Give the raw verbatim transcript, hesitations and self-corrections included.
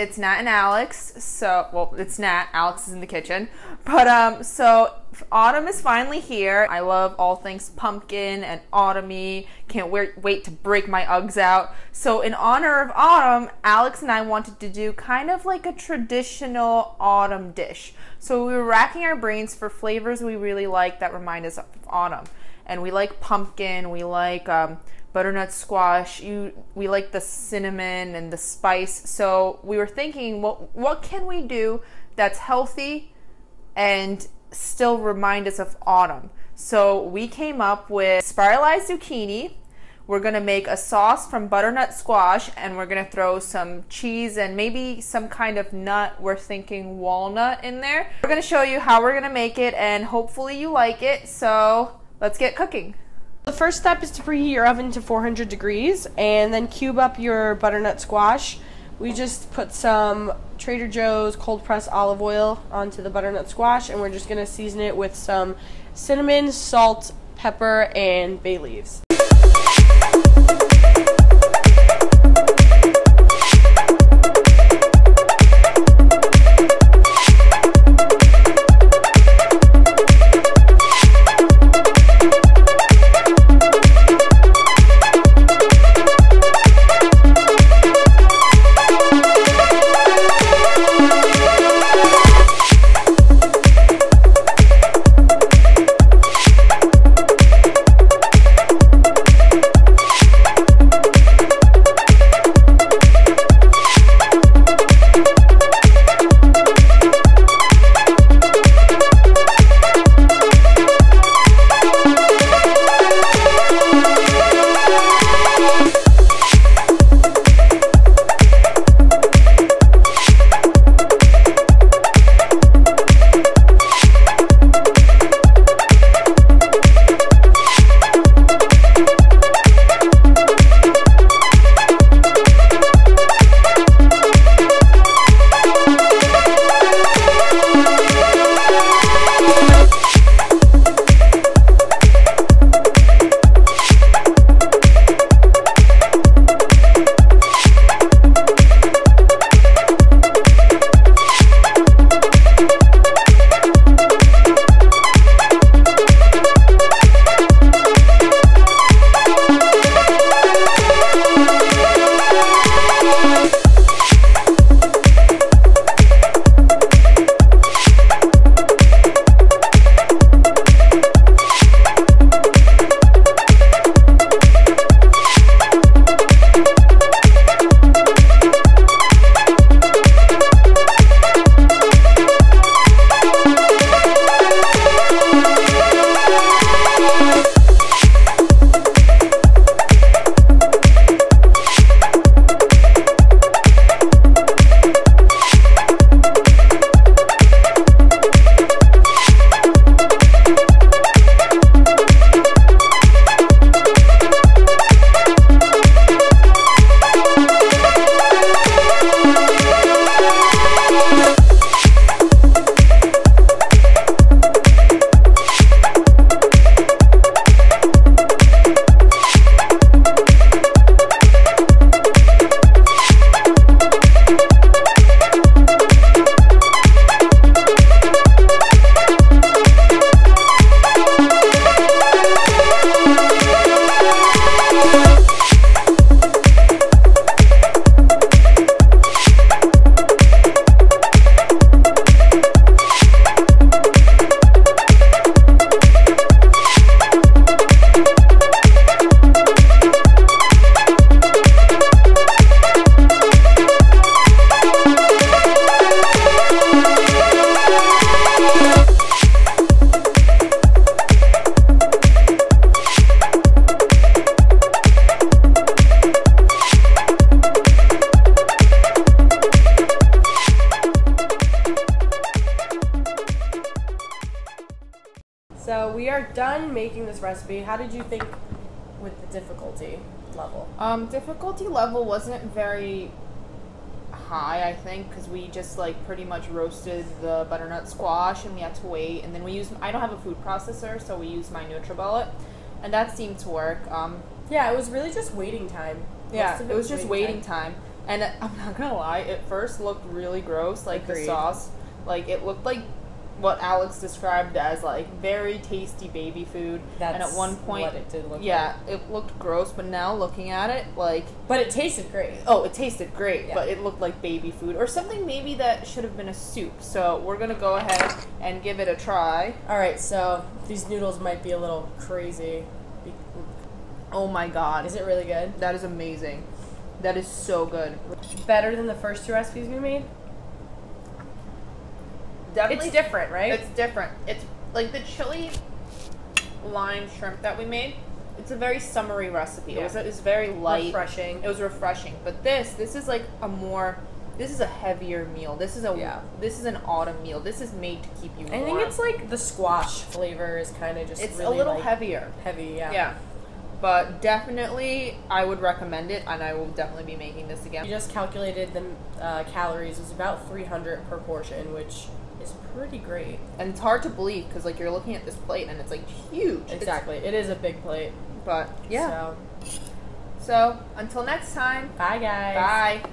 it's Nat and Alex. So, well, it's Nat. Alex is in the kitchen. But, um, so autumn is finally here. I love all things pumpkin and autumny. Can't wait to break my Uggs out. So in honor of autumn, Alex and I wanted to do kind of like a traditional autumn dish. So we were racking our brains for flavors we really like that remind us of autumn. And we like pumpkin, we like um, butternut squash, you, we like the cinnamon and the spice. So we were thinking, well, what can we do that's healthy and still remind us of autumn? So we came up with spiralized zucchini. We're gonna make a sauce from butternut squash, and we're gonna throw some cheese and maybe some kind of nut. We're thinking walnut in there. We're gonna show you how we're gonna make it, and hopefully you like it. So let's get cooking. The first step is to preheat your oven to four hundred degrees and then cube up your butternut squash. We just put some Trader Joe's cold pressed olive oil onto the butternut squash, and we're just gonna season it with some cinnamon, salt, pepper, and bay leaves. So we are done making this recipe. How did you think with the difficulty level? Um, difficulty level wasn't very high, I think, because we just like pretty much roasted the butternut squash, and we had to wait. And then we used, I don't have a food processor, so we used my Nutribullet, and that seemed to work. Um, yeah, it was really just waiting time. Yeah, it was just waiting time. And I'm not gonna lie, it first looked really gross, like Agreed. The sauce. Like, it looked like what Alex described as, like, very tasty baby food. That's and at one point, what it did look yeah, like. Yeah, it looked gross, but now looking at it, like... But it tasted great. Oh, it tasted great, yeah. But it looked like baby food. Or something maybe that should have been a soup. So we're gonna go ahead and give it a try. Alright, so these noodles might be a little crazy. Oh my god. Is it really good? That is amazing. That is so good. Better than the first two recipes we made? Definitely. It's different, right? It's different. It's like the chili lime shrimp that we made. It's a very summery recipe. Yeah. It was it was very light. Refreshing. It was refreshing. But this, this is like a more, this is a heavier meal. This is a yeah. This is an autumn meal. This is made to keep you warm. I think it's like the squash flavor is kind of just It's really a little like heavier. Heavy, yeah. Yeah. But definitely, I would recommend it, and I will definitely be making this again. You just calculated the uh, calories. It was about three hundred per portion, which is pretty great. And it's hard to believe, because, like, you're looking at this plate, and it's, like, huge. Exactly. It's, it is a big plate. But, yeah. So, so until next time. Bye, guys. Bye.